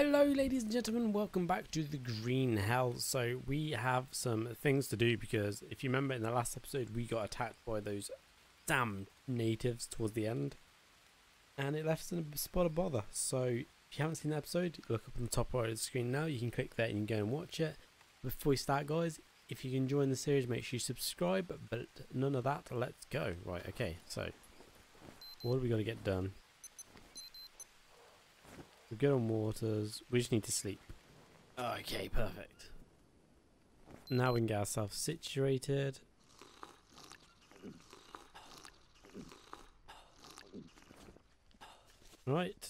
Hello ladies and gentlemen, welcome back to the Green Hell. So we have some things to do because if you remember in the last episode we got attacked by those damn natives towards the end and it left us in a spot of bother. So if you haven't seen the episode, look up on the top right of the screen now, you can click there and you can go and watch it. Before we start guys, if you're enjoying the series make sure you subscribe, but none of that, let's go. Right, okay, so what are we going to get done? We're good on waters, we just need to sleep. Okay, perfect. Now we can get ourselves situated. Right.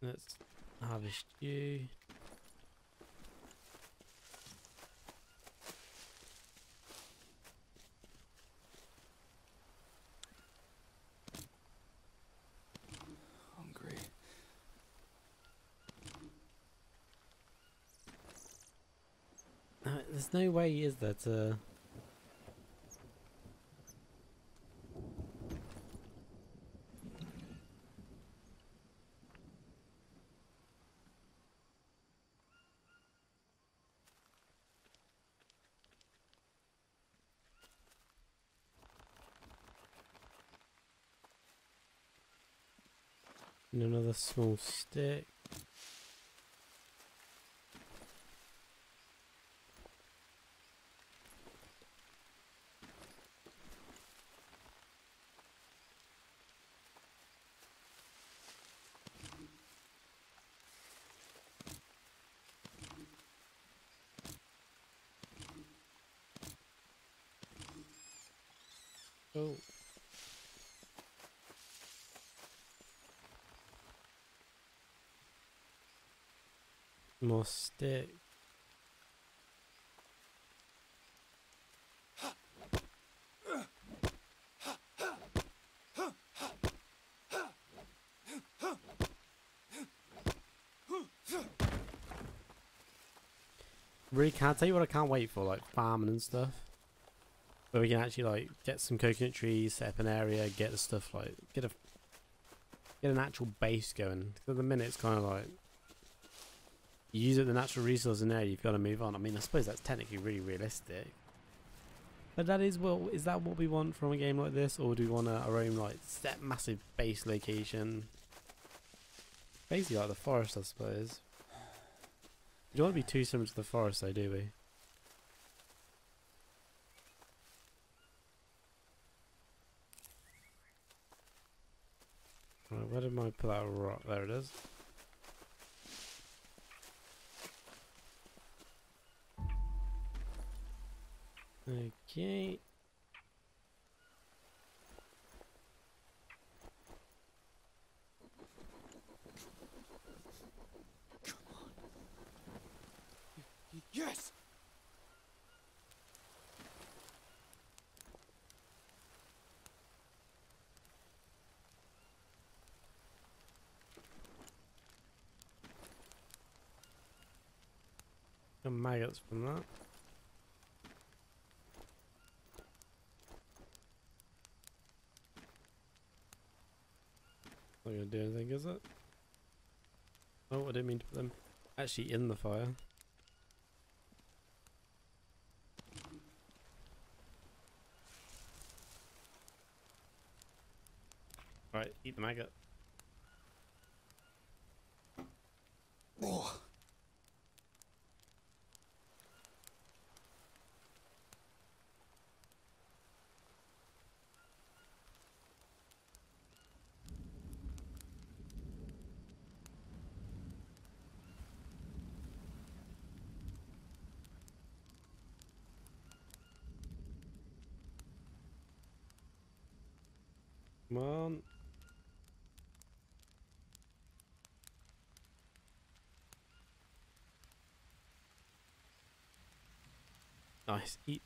Let's harvest you. There's no way, is there, to... And another small stick. Oh. More stick. Really can't tell you what I can't wait for, like farming and stuff. Where we can actually like get some coconut trees, set up an area, get the stuff like get an actual base going. Because at the minute it's kind of like you use up the natural resource in there, you've got to move on. I mean, I suppose that's technically really realistic, but that is what we want from a game like this, or do we want our own like set massive base location? Basically, like the forest, I suppose. We don't want to be too similar to the forest, though, do we? Where did I put that rock? There it is. Okay. Come on. Yes. Some maggots from that. Not gonna do anything, is it? Oh, I didn't mean to put them actually in the fire. Alright, eat the maggot. Oh. Come on. Nice, eat.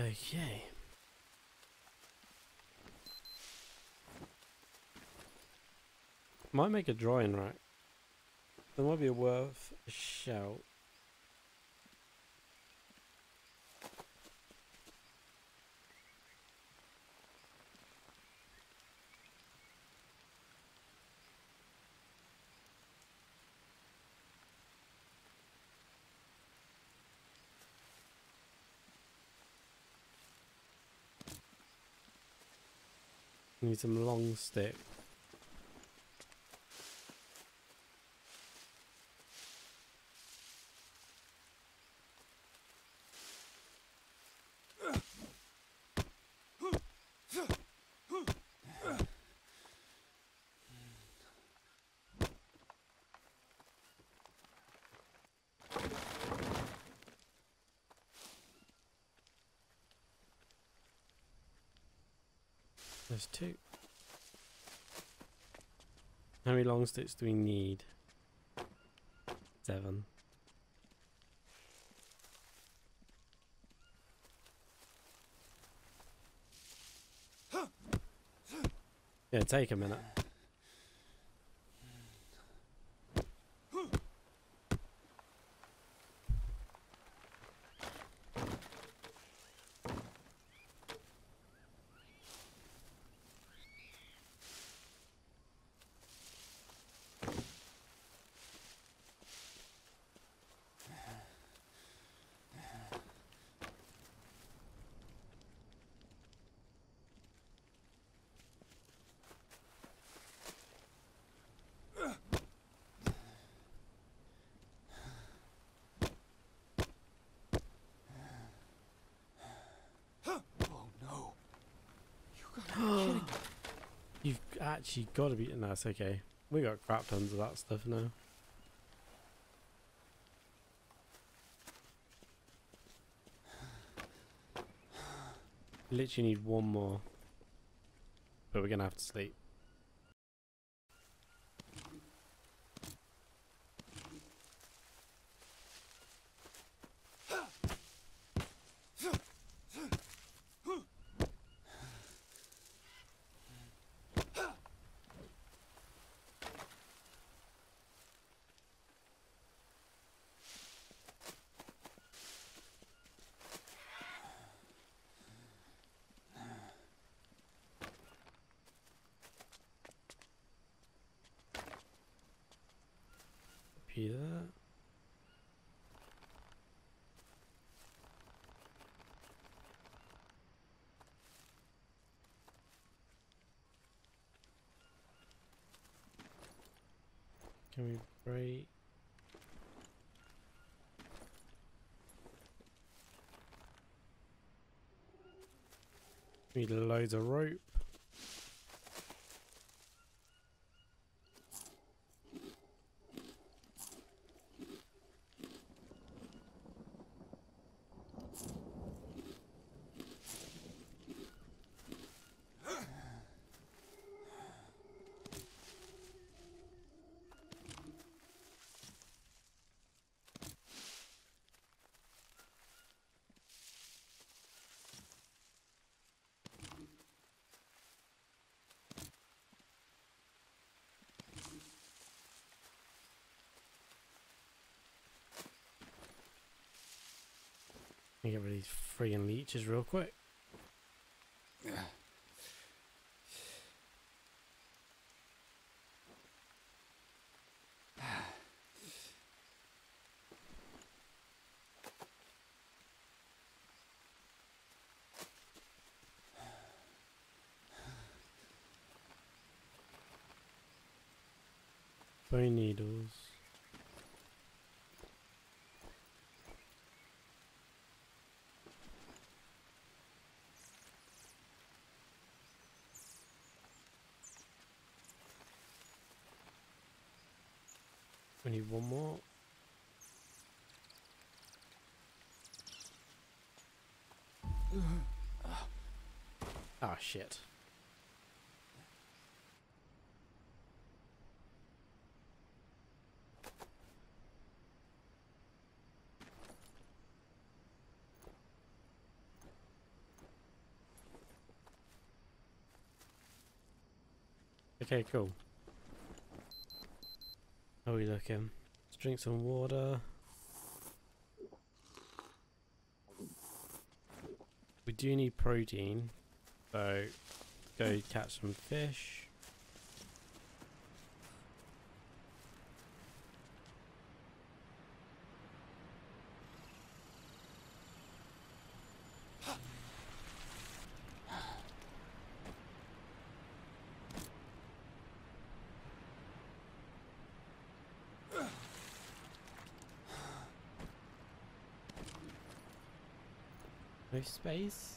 Okay. Might make a drawing rack. That might be worth a shout. Need some long stick. There's two. How many long sticks do we need? 7. Yeah, take a minute. You've actually got to be... No, that's okay. We got crap tons of that stuff now. Literally need one more. But we're going to have to sleep. That. Can we break? Need loads of rope. Let me get rid of these friggin' leeches real quick. Bone needles. We need one more. Ah, shit. Okay, cool. How are we looking? Let's drink some water. We do need protein, so go catch some fish. Space.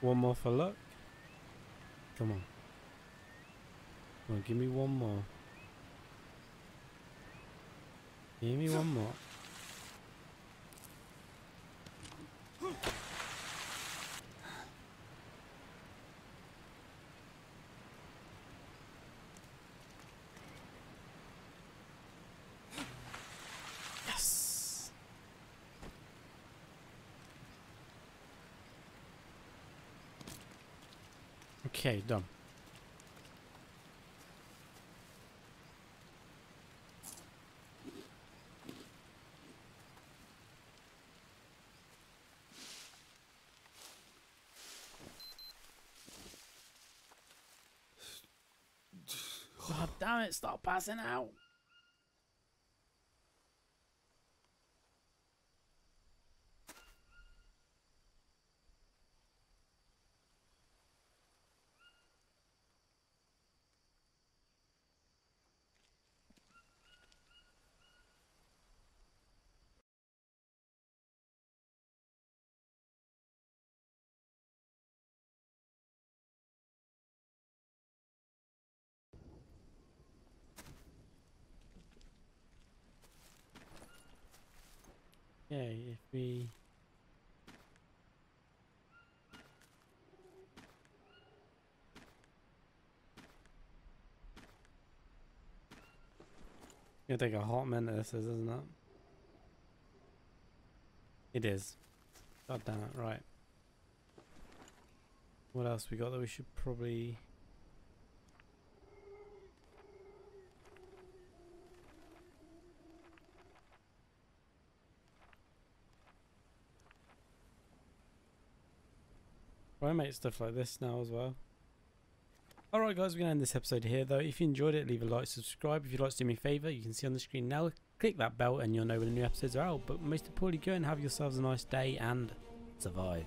One more for luck. Come on. Come on, give me one more. Give me one more. Okay, done. God damn it, stop passing out. Okay, if we... It's gonna take a hot minute, this is, isn't it? It is. God damn it, right. What else we got that we should probably... I make stuff like this now as well. Alright guys, we're going to end this episode here though. If you enjoyed it, leave a like, subscribe. If you'd like to do me a favour, you can see on the screen now, click that bell and you'll know when the new episodes are out. But most importantly, go and have yourselves a nice day and survive.